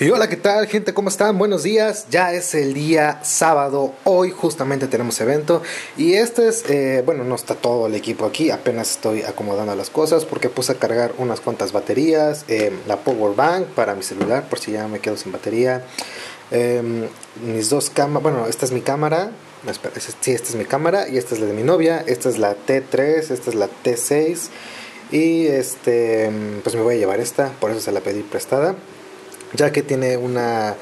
Y hola, ¿qué tal, gente? ¿Cómo están? Buenos días. Ya es el día sábado. Hoy justamente tenemos evento. Y este es, bueno, no está todo el equipo aquí. Apenas estoy acomodando las cosas porque puse a cargar unas cuantas baterías, la power bank para mi celular por si ya me quedo sin batería, mis dos cámaras. Bueno, esta es mi cámara. Sí, esta es mi cámara y esta es la de mi novia. Esta es la T3, esta es la T6. Y pues me voy a llevar esta, por eso se la pedí prestada, ya que tiene una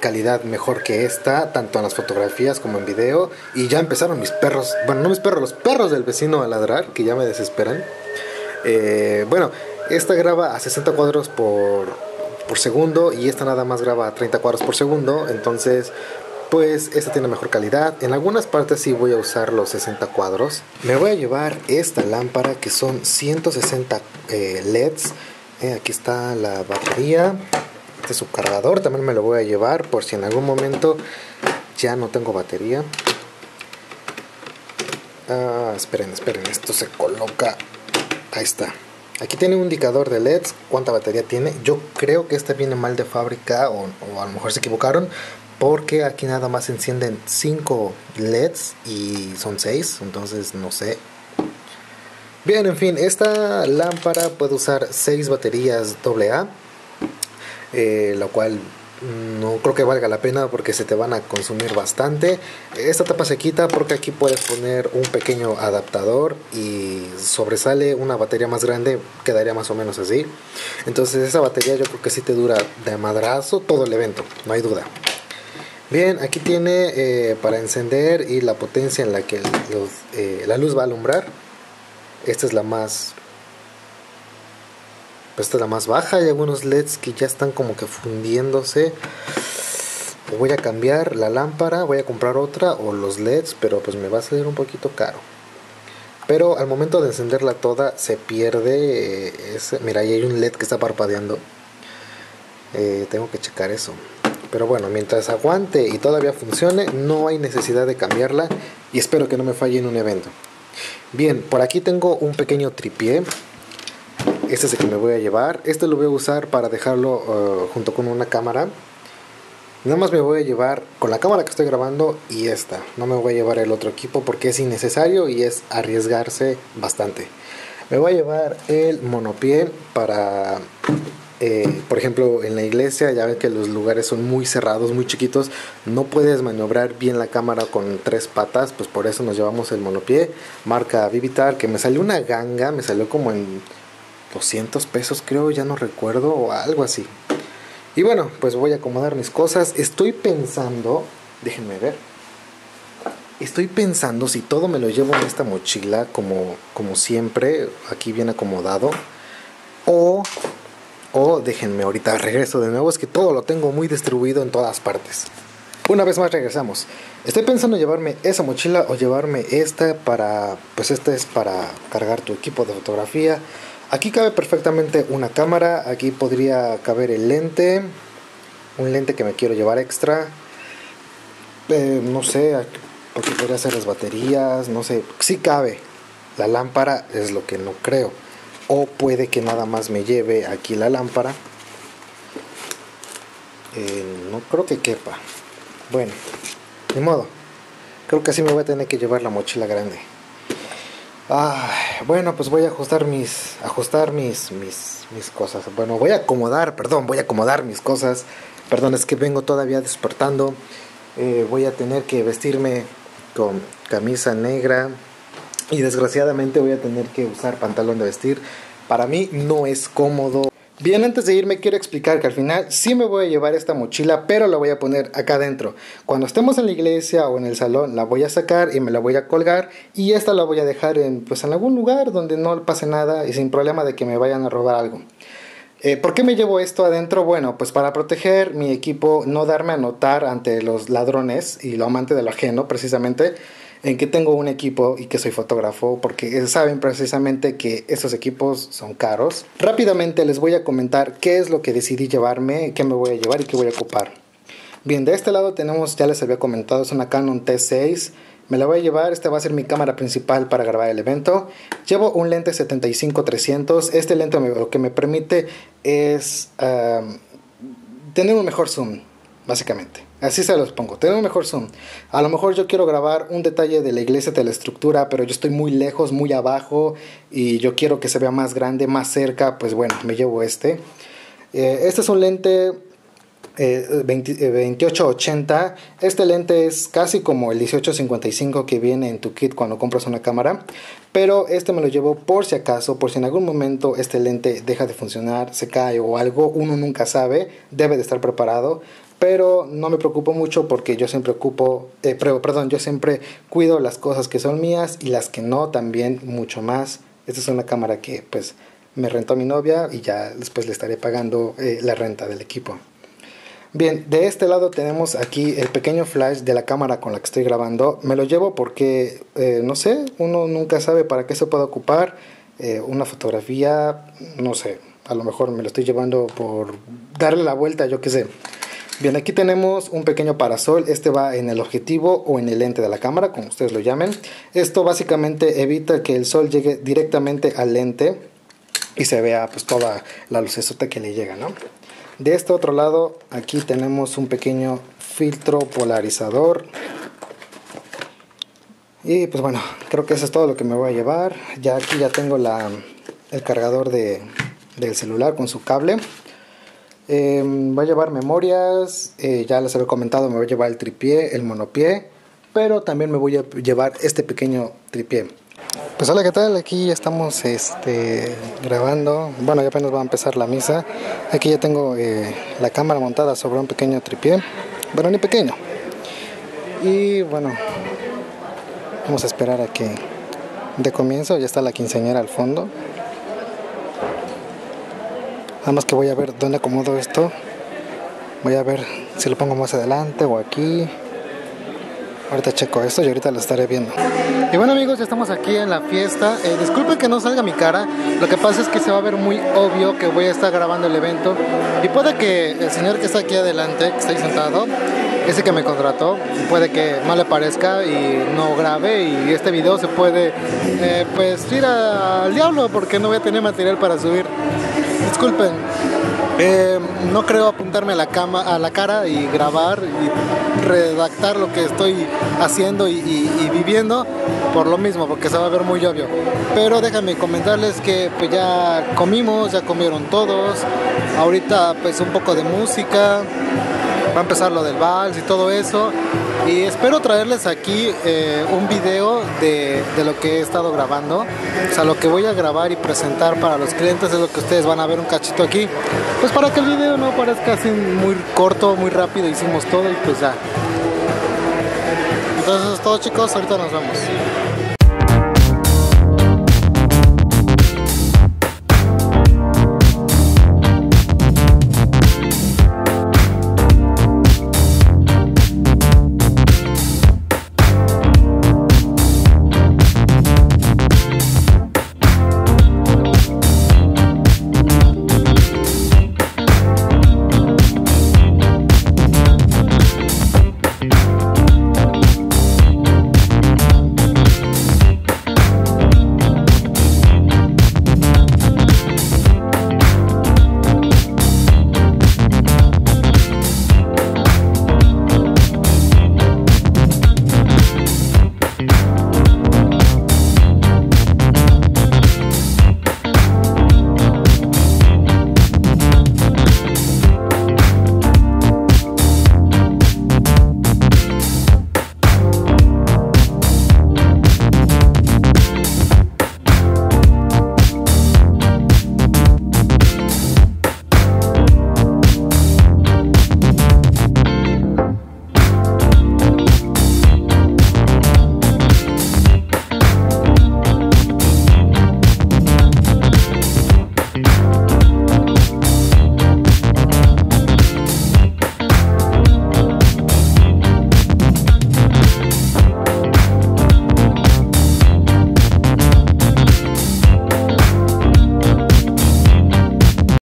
calidad mejor que esta, tanto en las fotografías como en video. Y ya empezaron mis perros, bueno, no mis perros, los perros del vecino a ladrar, que ya me desesperan. Bueno, esta graba a 60 cuadros por segundo y esta nada más graba a 30 cuadros por segundo, entonces pues esta tiene mejor calidad. En algunas partes sí voy a usar los 60 cuadros. Me voy a llevar esta lámpara que son 160 LEDs. Aquí está la batería. Este subcargador también me lo voy a llevar por si en algún momento ya no tengo batería. Esperen, esto se coloca. Ahí está. Aquí tiene un indicador de LEDs, cuánta batería tiene. Yo creo que esta viene mal de fábrica o a lo mejor se equivocaron, porque aquí nada más encienden 5 LEDs y son 6, entonces no sé. Bien, en fin, esta lámpara puede usar 6 baterías AA, lo cual no creo que valga la pena porque se te van a consumir bastante. Esta tapa se quita porque aquí puedes poner un pequeño adaptador y sobresale una batería más grande, quedaría más o menos así. Entonces esa batería yo creo que sí te dura de madrazo todo el evento, no hay duda. Bien, aquí tiene para encender y la potencia en la que la luz va a alumbrar. Esta es la más, pues esta es la más baja. Hay algunos LEDs que ya están como que fundiéndose. Voy a cambiar la lámpara, voy a comprar otra o los LEDs, pero pues me va a salir un poquito caro. Pero al momento de encenderla toda se pierde mira, ahí hay un LED que está parpadeando. Tengo que checar eso. Pero bueno, mientras aguante y todavía funcione, no hay necesidad de cambiarla. Y espero que no me falle en un evento. Bien, por aquí tengo un pequeño tripié. Este es el que me voy a llevar. Este lo voy a usar para dejarlo junto con una cámara. Nada más me voy a llevar con la cámara que estoy grabando y esta. No me voy a llevar el otro equipo porque es innecesario y es arriesgarse bastante. Me voy a llevar el monopié para... por ejemplo, en la iglesia ya ven que los lugares son muy cerrados, muy chiquitos, no puedes maniobrar bien la cámara con 3 patas, pues por eso nos llevamos el monopié, marca Vivitar, que me salió una ganga, me salió como en 200 pesos creo, ya no recuerdo, o algo así. Y bueno, pues voy a acomodar mis cosas. Estoy pensando, déjenme ver, estoy pensando si todo me lo llevo en esta mochila como siempre, aquí bien acomodado, o déjenme, ahorita regreso de nuevo, es que todo lo tengo muy distribuido en todas partes. Una vez más regresamos. Estoy pensando en llevarme esa mochila o llevarme esta para... pues esta es para cargar tu equipo de fotografía. Aquí cabe perfectamente una cámara, aquí podría caber el lente. Un lente que me quiero llevar extra. No sé, porque podría hacer las baterías, no sé. Sí cabe. La lámpara es lo que no creo. O puede que nada más me lleve aquí la lámpara. No creo que quepa. Bueno, ni modo. Creo que así me voy a tener que llevar la mochila grande. Bueno, pues voy a ajustar mis cosas. Bueno, voy a acomodar mis cosas. Perdón, es que vengo todavía despertando. Voy a tener que vestirme con camisa negra. Y desgraciadamente voy a tener que usar pantalón de vestir. Para mí no es cómodo. Bien, antes de irme quiero explicar que al final sí me voy a llevar esta mochila, pero la voy a poner acá adentro. Cuando estemos en la iglesia o en el salón la voy a sacar y me la voy a colgar. Y esta la voy a dejar en algún lugar donde no pase nada y sin problema de que me vayan a robar algo. ¿Por qué me llevo esto adentro? Bueno, pues para proteger mi equipo, no darme a notar ante los ladrones y lo amante del ajeno, precisamente. En que tengo un equipo y que soy fotógrafo, porque saben precisamente que esos equipos son caros. Rápidamente les voy a comentar qué es lo que decidí llevarme, qué me voy a llevar y qué voy a ocupar. Bien, de este lado tenemos, ya les había comentado, es una Canon T6. Me la voy a llevar, esta va a ser mi cámara principal para grabar el evento. Llevo un lente 75-300. Este lente lo que me permite es tener un mejor zoom, básicamente. Así se los pongo, tener un mejor zoom. A lo mejor yo quiero grabar un detalle de la iglesia, de la estructura, pero yo estoy muy lejos, muy abajo, y yo quiero que se vea más grande, más cerca. Pues bueno, me llevo este. Este es un lente 28-80. Este lente es casi como el 18-55 que viene en tu kit cuando compras una cámara, pero este me lo llevo por si acaso, por si en algún momento este lente deja de funcionar, se cae o algo. Uno nunca sabe, debe de estar preparado. Pero no me preocupo mucho porque yo siempre cuido las cosas que son mías y las que no también mucho más. Esta es una cámara que pues me rentó mi novia y ya después le estaré pagando la renta del equipo. Bien, de este lado tenemos aquí el pequeño flash de la cámara con la que estoy grabando. Me lo llevo porque, no sé, uno nunca sabe para qué se puede ocupar. Una fotografía, no sé, a lo mejor me lo estoy llevando por darle la vuelta, yo qué sé. Bien, aquí tenemos un pequeño parasol. Este va en el objetivo o en el lente de la cámara, como ustedes lo llamen. Esto básicamente evita que el sol llegue directamente al lente y se vea pues toda la lucesota que le llega, ¿no? De este otro lado, aquí tenemos un pequeño filtro polarizador. Y pues bueno, creo que eso es todo lo que me voy a llevar. Ya aquí ya tengo el cargador del celular con su cable. Voy a llevar memorias, ya les había comentado, me voy a llevar el tripié, el monopié, pero también me voy a llevar este pequeño tripié. Pues hola, ¿qué tal? Aquí ya estamos grabando. Bueno, ya apenas va a empezar la misa. Aquí ya tengo la cámara montada sobre un pequeño tripié, bueno, ni pequeño. Y bueno, vamos a esperar a que de comienzo. Ya está la quinceañera al fondo. Nada más que voy a ver dónde acomodo esto. Voy a ver si lo pongo más adelante o aquí. Ahorita checo esto y ahorita lo estaré viendo. Y bueno, amigos, ya estamos aquí en la fiesta. Disculpen que no salga mi cara. Lo que pasa es que se va a ver muy obvio que voy a estar grabando el evento. Y puede que el señor que está aquí adelante, que está ahí sentado, ese que me contrató, puede que mal le parezca y no grabe, y este video se puede pues ir al diablo porque no voy a tener material para subir. Disculpen, no creo apuntarme a la cara y grabar y redactar lo que estoy haciendo y viviendo por lo mismo, porque se va a ver muy obvio. Pero déjame comentarles que pues ya comimos, ya comieron todos. Ahorita pues un poco de música, va a empezar lo del vals y todo eso. Y espero traerles aquí un video de lo que he estado grabando. O sea, lo que voy a grabar y presentar para los clientes es lo que ustedes van a ver un cachito aquí. Pues para que el video no parezca así muy corto, muy rápido, hicimos todo y pues ya. Entonces eso es todo, chicos, ahorita nos vemos.